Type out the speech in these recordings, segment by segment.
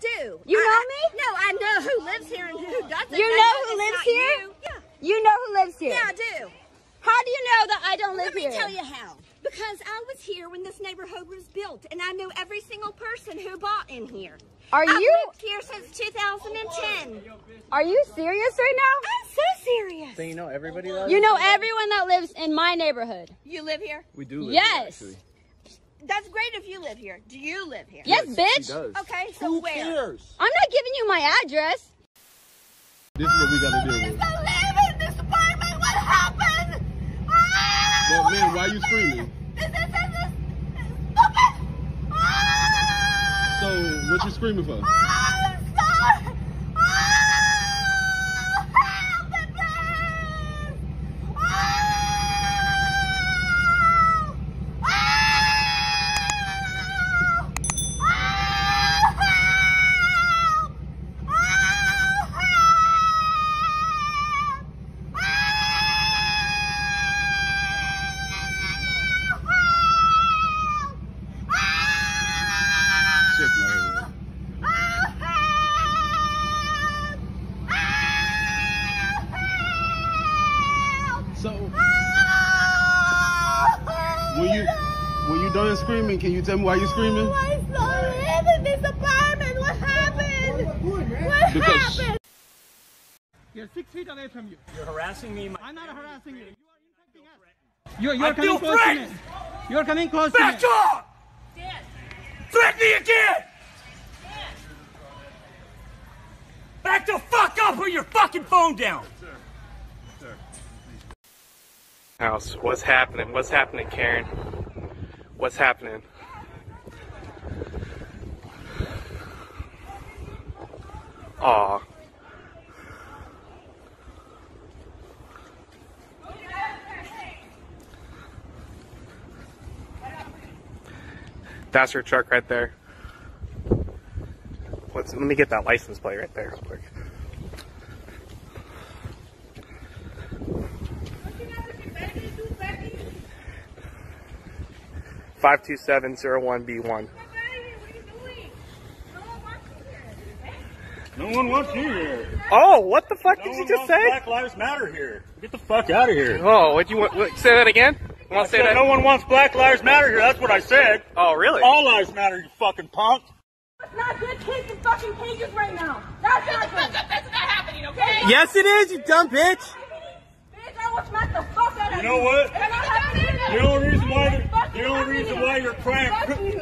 do. You know me? No, I know who lives here and who doesn't. You know who lives here? You. Yeah. You know who lives here? Yeah, I do. How do you know that I don't live here? Let me tell you how. Because I was here when this neighborhood was built, and I knew every single person who bought in here. I've lived here since 2010. Are you serious right now? I'm so serious. So you know everybody that lives? You know everyone that lives in my neighborhood. You live here? We do live here, actually. That's great if you live here. Do you live here? Yes, bitch. She does. Okay, so who where? Cares? I'm not giving you my address. This is what we gotta do. With. I live in this apartment. What happened? Well, man, why are you screaming? This is stupid. So, what you screaming for? I'm sorry. Help me, please. When you done screaming, can you tell me why you screaming? Oh, I still live in this apartment. What happened? What happened? You're 6 feet away from you. You're harassing me. I'm not harassing you. You are infecting us. You're coming close to me. You're coming close to me. Back off! Dad. Threaten me again! Dad. Back the fuck up or your fucking phone down! House. What's happening? What's happening, Karen? What's happening? Aw. That's her truck right there. Let me get that license plate right there real quick. (52701B1). No one wants you here. Oh, what the fuck did you just say? Black Lives Matter here. Get the fuck out of here. Oh, what you want? What, say that again? You want to say that? No one wants Black Lives Matter here. That's what I said. Oh, really? All lives matter, you fucking punk. It's not good kids in fucking cages right now. That's not good. That's not happening, okay? Yes, it is. You dumb bitch. Bitch, I will smack the fuck out of you. You know what? The only reason why. The only reason why you're crying,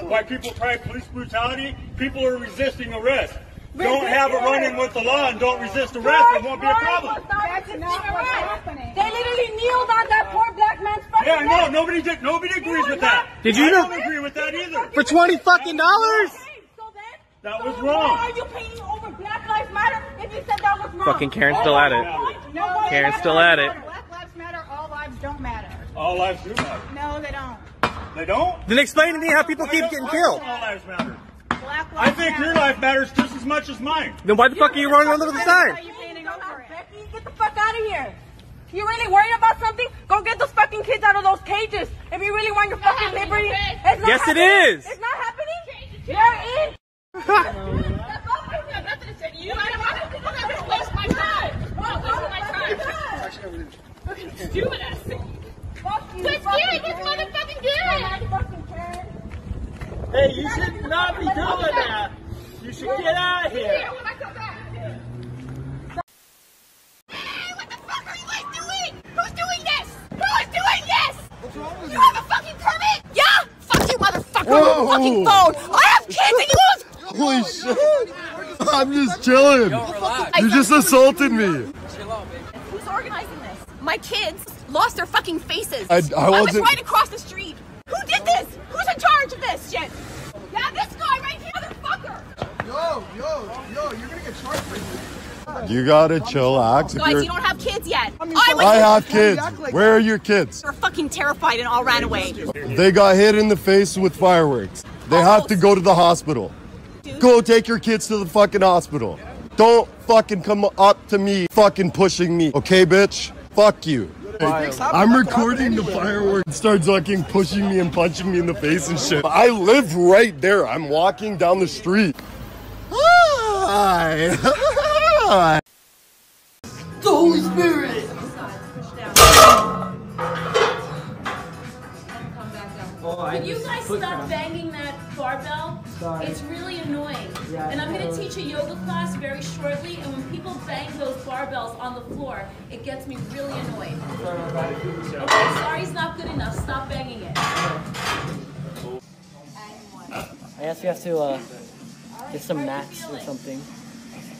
why people cry police brutality, people are resisting arrest. Don't have a run-in with the law and don't resist arrest. It won't be a problem. That's not what's happening. They literally kneeled on that poor black man's fucking neck. Yeah, no, nobody agrees with that. Did you know? I don't agree with that either. For $20 fucking dollars. That was wrong. Why are you paying over Black Lives Matter if you said that was wrong? Fucking Karen's still at it. Karen's still at it. Black lives matter. All lives don't matter. All lives do matter. No, they don't. They don't? Then explain to me how people keep getting killed. All lives matter. Black lives I think matter. Your life matters just as much as mine. Then why the fuck are you running on the other side? Get the fuck out of here. You really worried about something? Go get those fucking kids out of those cages. If you really want your fucking liberty. It's not happening. It is. It's not happening? They're in. Hey, you should not be doing that. You should get out of here. Hey, what the fuck are you guys doing? Who's doing this? Who's doing this? What's wrong with you? You have a fucking permit? Yeah? Fuck you, motherfucker. Whoa. With a fucking phone. I have kids and you lose. Holy shit. I'm just chilling. You just assaulted me. Chill out, baby. Who's organizing this? My kids lost their fucking faces. I was right across the street. Who did this? Who's in charge of this shit? Yeah, this guy right here, motherfucker! Yo, you're gonna get charged for this. You gotta chillax. Guys, you don't have kids yet. I have kids. Where are your kids? They're fucking terrified and all ran away. They got hit in the face with fireworks. They have to go to the hospital. Dude. Go take your kids to the fucking hospital. Don't fucking come up to me fucking pushing me, okay, bitch? Fuck you. I'm recording the fireworks. Starts fucking pushing me and punching me in the face and shit. I live right there. I'm walking down the street. Hi! The Holy Spirit! Can you guys stop banging that barbell? Sorry. It's really annoying. Yeah, and I'm going to teach a yoga class very shortly, and when people bang those barbells on the floor, it gets me really annoyed. Okay, sorry's not good enough. Stop banging it. I guess you have to get some mats or something.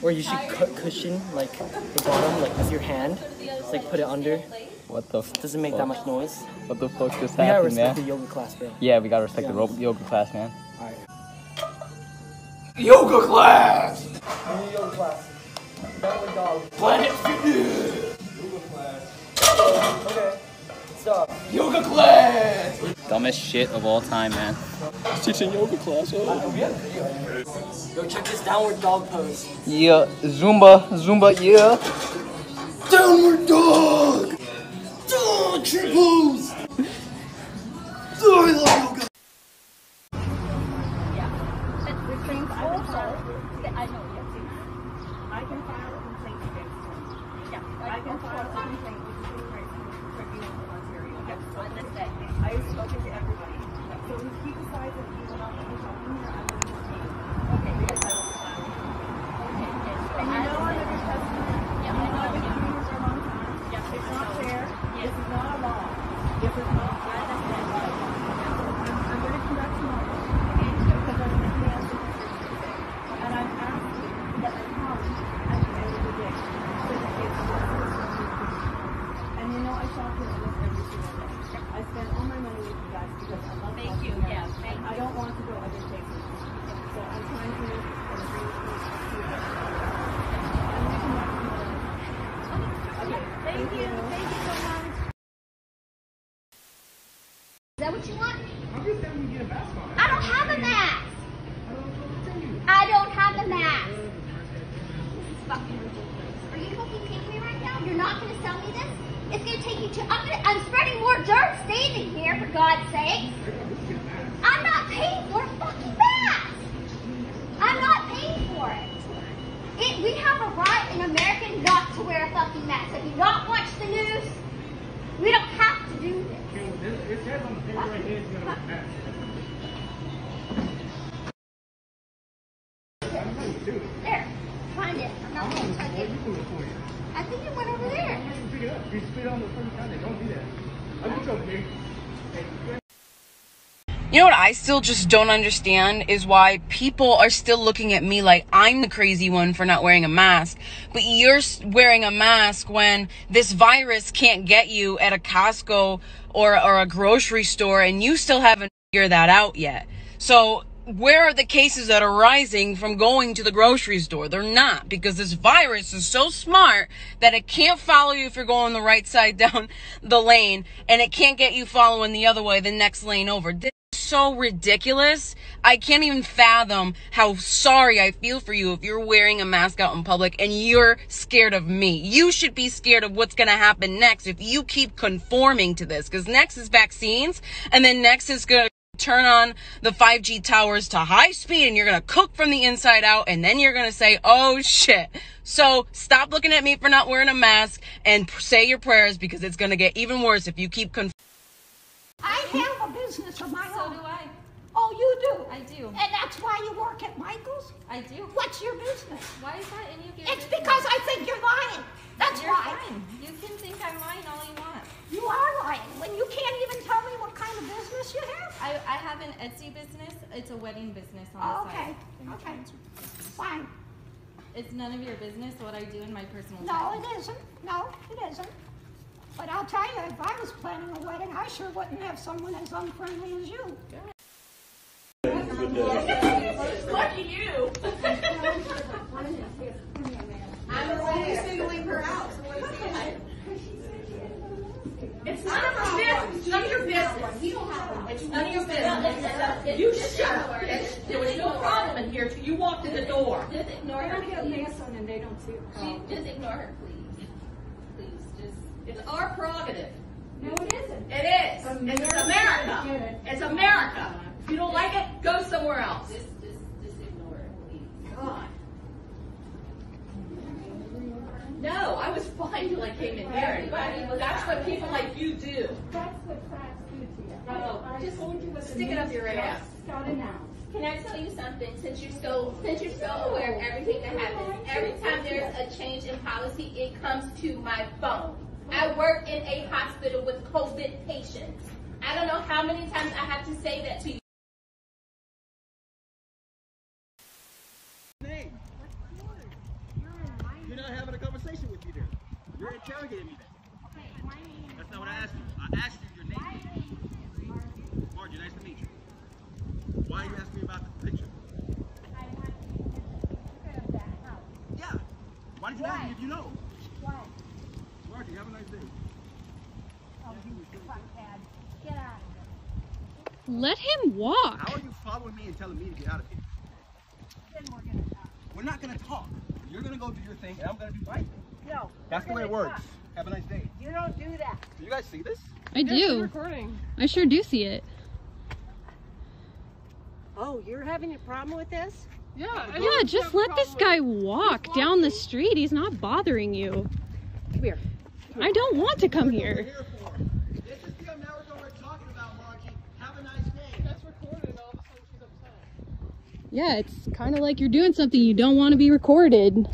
Or you should cushion like the bottom, like with your hand. Just like put it under. What the fuck? Doesn't make that much noise. What the fuck just happened, man? We gotta respect the yoga class, bro. Yeah, we gotta respect the yoga class, man. Alright. Yoga class! I need yoga class. Downward dog. Planet Fitness! Yoga class. Okay. Stop. Yoga class! Dumbest shit of all time, man. He's teaching yoga class. Oh, yeah. Yo, check this downward dog pose. Yeah, Zumba, Zumba, yeah. Downward dog! Dog triples! Oh, I love yoga. Yeah, and the train's also that I know, yes, I can file a complaint against him. Yeah, I can file a complaint with you for being in Ontario. Yes, so on this day, I have spoken to everybody. So if he decides that he will not be talking here, I'm going to take it. Okay, yes, I will file. Okay, yes. And you know I'm under testament. Yeah, I know I've been doing this for a long time. Yes, it's not fair. Yes, it's not a law. Yes, it's not fair. Is that what you want? I'm just saying we can get a mask on. I don't have a mask! I don't have a mask! This is fucking ridiculous. Are you fucking kidding me right now? You're not gonna sell me this? It's gonna take you to... I'm spreading more dirt standing here, for God's sake! I'm not paying for a fucking mask! I'm not paying for it. We have a right in America not to wear a fucking mask. Have you not watched the news? We don't have to do this. It says on the paper right here, it's gonna be passed. There, find it. I'm not going to try to get it. I think it went over there. You can pick it up. You spit on the first time. They don't do that. I think so, big. You know what I still just don't understand is why people are still looking at me like I'm the crazy one for not wearing a mask. But you're wearing a mask when this virus can't get you at a Costco or a grocery store, and you still haven't figured that out yet. So where are the cases that are rising from going to the grocery store? They're not, because this virus is so smart that it can't follow you if you're going the right side down the lane, and it can't get you following the other way, the next lane over. So ridiculous. I can't even fathom how sorry I feel for you if you're wearing a mask out in public and you're scared of me. You should be scared of what's going to happen next if you keep conforming to this, because next is vaccines, and then next is going to turn on the 5G towers to high speed, and you're going to cook from the inside out, and then you're going to say, oh shit. So stop looking at me for not wearing a mask and say your prayers, because it's going to get even worse if you keep conforming. I have a business of my own. So do I. Oh, you do? I do. And that's why you work at Michael's? I do. What's your business? Why is that any of your business? It's because I think you're lying. That's why. You're lying. You can think I'm lying all you want. You are lying when you can't even tell me what kind of business you have. I have an Etsy business. It's a wedding business on the side. Okay. Fine. It's none of your business what I do in my personal life. No, it isn't. No, it isn't. But I'll tell you, if I was planning a wedding, I sure wouldn't have someone as unfriendly as you. Lucky you! I'm the one who's singling her out. It's none of your business. None of your business. You don't have one. It's none of your business. You shut up. There was no problem in here till you walked in the door. Just ignore her. I'm going to get a mask on and they don't see her. Just ignore her, please. It's our prerogative. No, it isn't. It is. America. It's America. It's America. If you don't like it, go somewhere else. Just ignore it, please. God. I was fine till I came in here. That's what people like you do. That's what facts do to you. Just stick it up your ass. Can I tell you something? Since you're so aware of everything that happens, every time there's a change in policy, it comes to my phone. I work in a hospital with COVID patients. I don't know how many times I have to say that to you. You're not having a conversation with you there. You're interrogating me there. That's not what I asked you. I asked you your name. Margie, nice to meet you. Why are you asking me about the picture? I want to get rid of that house. Yeah. Why did you ask me if you know? Why? Margie, have a nice day. Oh, you fuckhead. Get out of here. Let him walk. How are you following me and telling me to get out of here? Then we're going to talk. We're not going to talk. You're going to go do your thing, and I'm going to do my thing. No. That's the way it works. Have a nice day. You don't do that. Do you guys see this? I do. Recording. I sure do see it. Oh, you're having a problem with this? Yeah. Yeah, just let this guy walk down the street. He's not bothering you. Come here. I don't want to come here. This is the America we're talking about, Margie. Have a nice day. That's recorded. All of a sudden she's upset. Yeah, it's kind of like you're doing something you don't want to be recorded.